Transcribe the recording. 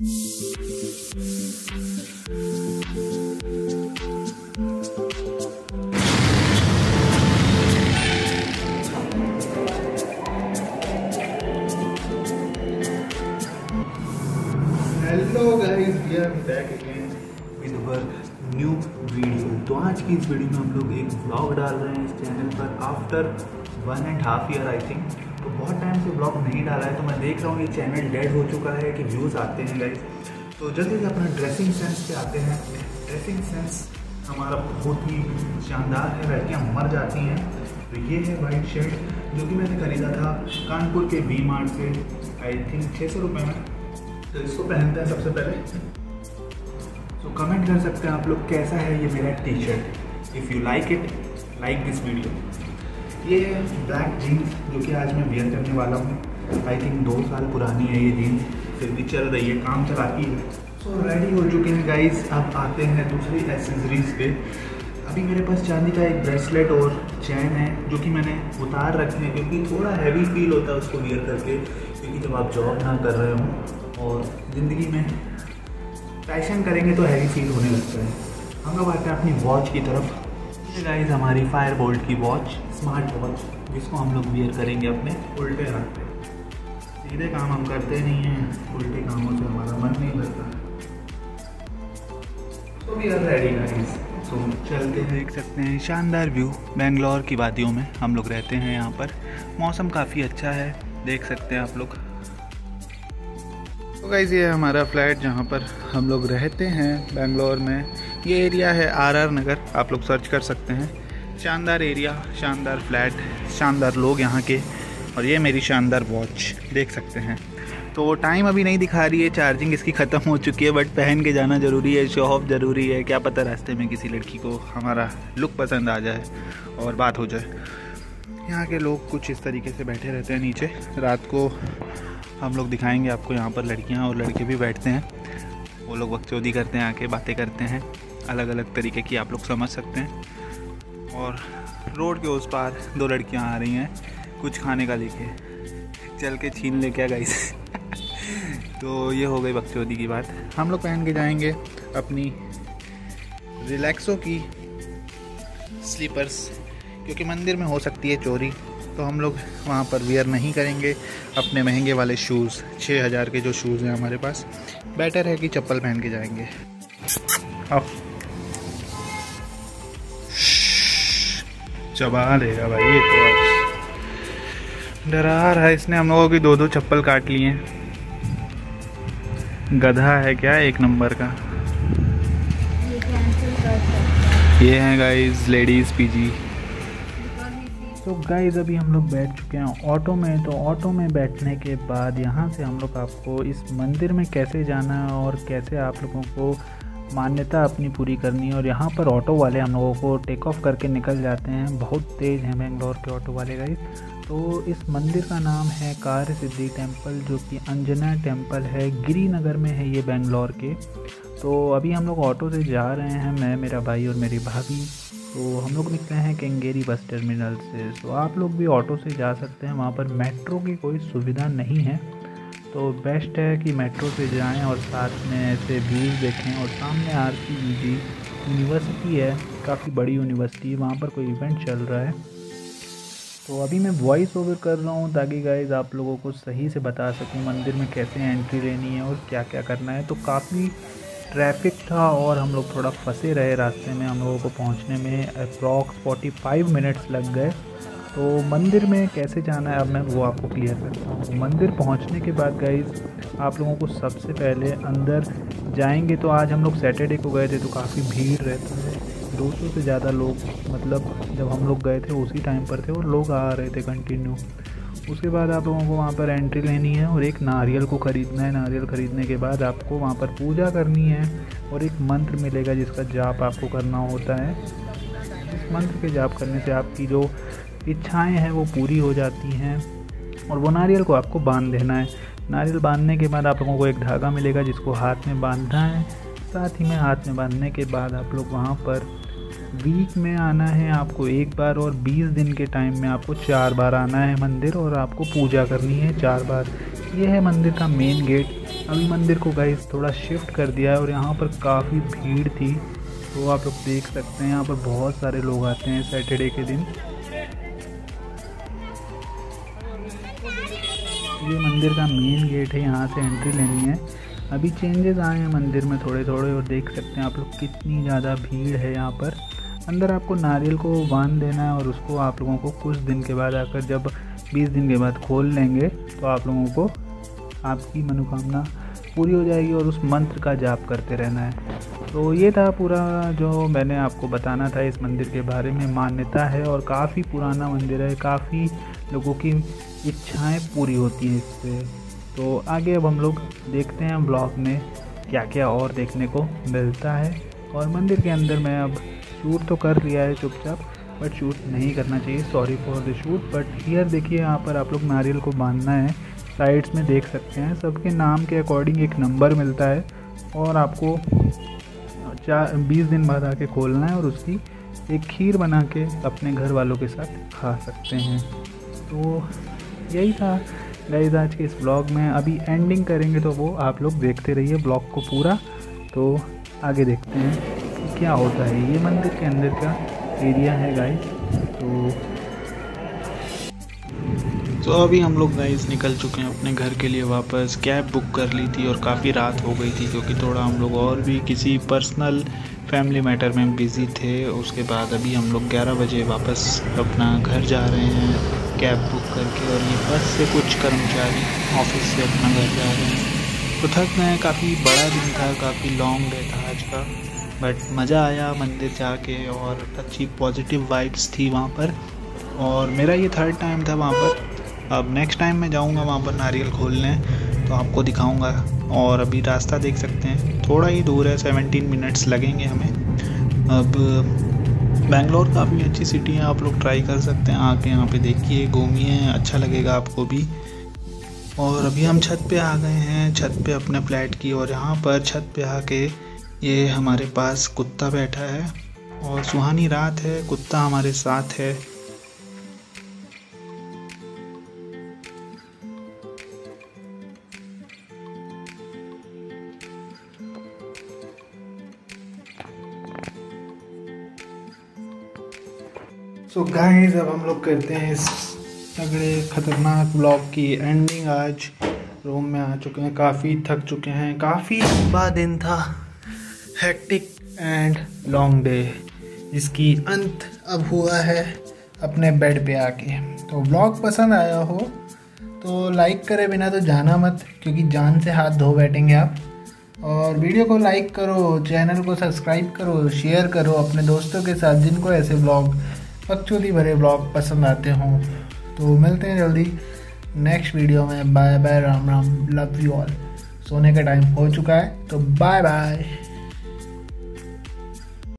Hello guys, we are back again with our new video. तो आज की इस वीडियो में हम लोग एक व्लॉग डाल रहे हैं इस चैनल पर आफ्टर 1.5 ईयर आई थिंक। तो बहुत टाइम से व्लॉग नहीं डाला है, तो मैं देख रहा हूँ ये चैनल डेड हो चुका है कि व्यूज़ आते हैं गाइस। तो जल्दी से अपना ड्रेसिंग सेंस पे आते हैं। ड्रेसिंग सेंस हमारा बहुत ही शानदार है, लड़कियाँ मर जाती हैं। तो ये है वाइट शर्ट जो कि मैंने खरीदा था कानपुर के वी-मार्ट से, आई थिंक 600 रुपये में। तो इसको पहनते हैं सबसे पहले। तो कमेंट कर सकते हैं आप लोग कैसा है ये मेरा T shirt. If you like it, like this video. ये ब्लैक जीन्स जो कि आज मैं वेयर करने वाला हूँ, आई थिंक 2 साल पुरानी है ये जीन्स, फिर भी चल रही है, काम चलाती है। सो रेडी हो चुके हैं गाइज। अब आते हैं दूसरी एसेसरीज पे। अभी मेरे पास चांदी का एक ब्रेसलेट और चैन है जो कि मैंने उतार रखे हैं, क्योंकि थोड़ा हैवी फील होता है उसको वेयर करके, क्योंकि जब आप जॉब ना कर रहे हो और ज़िंदगी में फैशन करेंगे तो हैवी फील होने लगता है। हम लोग आते हैं अपनी वॉच की तरफ। ये गाइस हमारी फायर बोल्ट की वॉच, स्मार्ट वॉच, जिसको हम लोग वेयर करेंगे अपने उल्टे हाथ पे। सीधे काम हम करते नहीं हैं, उल्टे कामों से हमारा मन नहीं लगता। तो वी आर रेडी गाइस, तो चलते हैं। देख सकते हैं शानदार व्यू बेंगलोर की वादियों में हम लोग रहते हैं। यहाँ पर मौसम काफ़ी अच्छा है, देख सकते हैं आप लोग। तो गाइज़ ये हमारा फ्लैट जहाँ पर हम लोग रहते हैं बेंगलोर में। ये एरिया है RR नगर, आप लोग सर्च कर सकते हैं। शानदार एरिया, शानदार फ्लैट, शानदार लोग यहाँ के। और ये मेरी शानदार वॉच देख सकते हैं। तो वो टाइम अभी नहीं दिखा रही है, चार्जिंग इसकी ख़त्म हो चुकी है, बट पहन के जाना ज़रूरी है, शो ऑफ ज़रूरी है। क्या पता रास्ते में किसी लड़की को हमारा लुक पसंद आ जाए और बात हो जाए। यहाँ के लोग कुछ इस तरीके से बैठे रहते हैं नीचे। रात को हम लोग दिखाएंगे आपको, यहाँ पर लड़कियाँ और लड़के भी बैठते हैं। वो लोग बकचोदी करते हैं, आके बातें करते हैं, अलग अलग तरीके की आप लोग समझ सकते हैं। और रोड के उस पार 2 लड़कियाँ आ रही हैं कुछ खाने का लेके, चल के छीन ले क्या गाइस। तो ये हो गई बकचोदी की बात। हम लोग पहन के जाएंगे अपनी रिलैक्सो की स्लीपर्स, क्योंकि मंदिर में हो सकती है चोरी, तो हम लोग वहाँ पर वियर नहीं करेंगे अपने महंगे वाले शूज़। 6000 के जो शूज़ हैं हमारे पास, बेटर है कि चप्पल पहन के जाएंगे। अब चबा लेगा भाई ये, तो डरा रहा है इसने। हम लोगों की 2-2 चप्पल काट लिए हैं। गधा है क्या, एक नंबर का। ये है गाइस लेडीज़ पीजी। तो गाइज़ अभी हम लोग बैठ चुके हैं ऑटो में। तो ऑटो में बैठने के बाद यहाँ से हम लोग आपको इस मंदिर में कैसे जाना है और कैसे आप लोगों को मान्यता अपनी पूरी करनी है। और यहाँ पर ऑटो वाले हम लोगों को टेक ऑफ करके निकल जाते हैं, बहुत तेज़ हैं बेंगलोर के ऑटो वाले गाइज़। तो इस मंदिर का नाम है कार्यसिद्धि टेम्पल, जो कि अंजना टेम्पल है, गिरीनगर में है ये बेंगलोर के। तो अभी हम लोग ऑटो से जा रहे हैं, मैं, मेरा भाई और मेरी भाभी। तो हम लोग निकले हैं केंगेरी बस टर्मिनल से। तो आप लोग भी ऑटो से जा सकते हैं, वहाँ पर मेट्रो की कोई सुविधा नहीं है, तो बेस्ट है कि मेट्रो से जाएं और साथ में ऐसे व्यूज़ देखें। और सामने RGD यूनिवर्सिटी है, काफ़ी बड़ी यूनिवर्सिटी, वहाँ पर कोई इवेंट चल रहा है। तो अभी मैं वॉइस ओवर कर रहा हूँ ताकि गाइज़ आप लोगों को सही से बता सकूँ मंदिर में कैसे एंट्री लेनी है और क्या क्या करना है। तो काफ़ी ट्रैफिक था और हम लोग थोड़ा फंसे रहे रास्ते में। हम लोगों को पहुंचने में अप्रॉक्स 45 मिनट्स लग गए। तो मंदिर में कैसे जाना है अब मैं वो आपको क्लियर करता हूँ। मंदिर पहुंचने के बाद गाइज़ आप लोगों को सबसे पहले अंदर जाएंगे। तो आज हम लोग सैटरडे को गए थे, तो काफ़ी भीड़ रहती है, 200 से ज़्यादा लोग, मतलब जब हम लोग गए थे उसी टाइम पर थे और लोग आ रहे थे कंटिन्यू। उसके बाद आप लोगों को वहाँ पर एंट्री लेनी है और एक नारियल को ख़रीदना है। नारियल ख़रीदने के बाद आपको वहाँ पर पूजा करनी है और एक मंत्र मिलेगा जिसका जाप आपको करना होता है। इस मंत्र के जाप करने से आपकी जो इच्छाएं हैं वो पूरी हो जाती हैं। और वो नारियल को आपको बांध देना है। नारियल बांधने के बाद आप लोगों को एक धागा मिलेगा जिसको हाथ में बांधना है। साथ ही में हाथ में बांधने के बाद आप लोग वहाँ पर वीक में आना है आपको 1 बार, और 20 दिन के टाइम में आपको 4 बार आना है मंदिर, और आपको पूजा करनी है 4 बार। ये है मंदिर का मेन गेट। अभी मंदिर को गाइस थोड़ा शिफ्ट कर दिया है और यहाँ पर काफ़ी भीड़ थी, तो आप लोग देख सकते हैं यहाँ पर बहुत सारे लोग आते हैं सैटरडे के दिन। ये मंदिर का मेन गेट है, यहाँ से एंट्री लेनी है। अभी चेंजेस आए हैं मंदिर में थोड़े थोड़े और देख सकते हैं आप लोग कितनी ज़्यादा भीड़ है यहाँ पर। अंदर आपको नारियल को बांध देना है और उसको आप लोगों को कुछ दिन के बाद आकर जब 20 दिन के बाद खोल लेंगे तो आप लोगों को आपकी मनोकामना पूरी हो जाएगी और उस मंत्र का जाप करते रहना है। तो ये था पूरा जो मैंने आपको बताना था इस मंदिर के बारे में। मान्यता है और काफ़ी पुराना मंदिर है, काफ़ी लोगों की इच्छाएं पूरी होती हैं इससे। तो आगे अब हम लोग देखते हैं ब्लॉग में क्या क्या और देखने को मिलता है। और मंदिर के अंदर मैं अब शूट तो कर लिया है चुपचाप, बट शूट नहीं करना चाहिए, sorry for the shoot. But here देखिए यहाँ पर आप लोग नारियल को बांधना है, साइड्स में देख सकते हैं सबके नाम के अकॉर्डिंग एक नंबर मिलता है और आपको 20 दिन बाद आके खोलना है और उसकी एक खीर बना के अपने घर वालों के साथ खा सकते हैं। तो यही था गाइस आज के इस ब्लॉग में। अभी एंडिंग करेंगे तो वो आप लोग देखते रहिए ब्लॉग को पूरा। तो आगे देखते हैं क्या होता है। ये मंदिर के अंदर का एरिया है गाइस। तो अभी हम लोग गाइस निकल चुके हैं अपने घर के लिए वापस। कैब बुक कर ली थी और काफ़ी रात हो गई थी क्योंकि थोड़ा हम लोग और भी किसी पर्सनल फैमिली मैटर में बिज़ी थे। उसके बाद अभी हम लोग 11 बजे वापस अपना घर जा रहे हैं कैब बुक करके। और ये बस से कुछ कर्मचारी ऑफिस से अपना घर जा रहे हैं। तो थक गए, काफ़ी बड़ा दिन था, काफ़ी लॉन्ग डे था आज का, बट मज़ा आया मंदिर जाके और अच्छी पॉजिटिव वाइब्स थी वहाँ पर। और मेरा ये 3rd टाइम था वहाँ पर। अब नेक्स्ट टाइम मैं जाऊँगा वहाँ पर नारियल खोलने, तो आपको दिखाऊँगा। और अभी रास्ता देख सकते हैं, थोड़ा ही दूर है, 17 मिनट्स लगेंगे हमें। अब बैंगलोर काफ़ी अच्छी सिटी है, आप लोग ट्राई कर सकते हैं, आके यहाँ पे देखिए, घूमिए, अच्छा लगेगा आपको भी। और अभी हम छत पे आ गए हैं, छत पे अपने फ्लैट की। और यहाँ पर छत पे आके ये हमारे पास कुत्ता बैठा है और सुहानी रात है, कुत्ता हमारे साथ है। सो गाइस अब हम लोग करते हैं इस तगड़े ख़तरनाक ब्लॉग की एंडिंग। आज रूम में आ चुके हैं, काफ़ी थक चुके हैं, काफ़ी लंबा दिन था, हेक्टिक एंड लॉन्ग डे, जिसकी अंत अब हुआ है अपने बेड पे आके। तो ब्लॉग पसंद आया हो तो लाइक करे बिना तो जाना मत, क्योंकि जान से हाथ धो बैठेंगे आप। और वीडियो को लाइक करो, चैनल को सब्सक्राइब करो, शेयर करो अपने दोस्तों के साथ जिनको ऐसे ब्लॉग, बकचोदी भरे ब्लॉग पसंद आते हों। तो मिलते हैं जल्दी नेक्स्ट वीडियो में। Bye bye, Ram Ram, love you all. सोने का टाइम हो चुका है तो बाय बाय।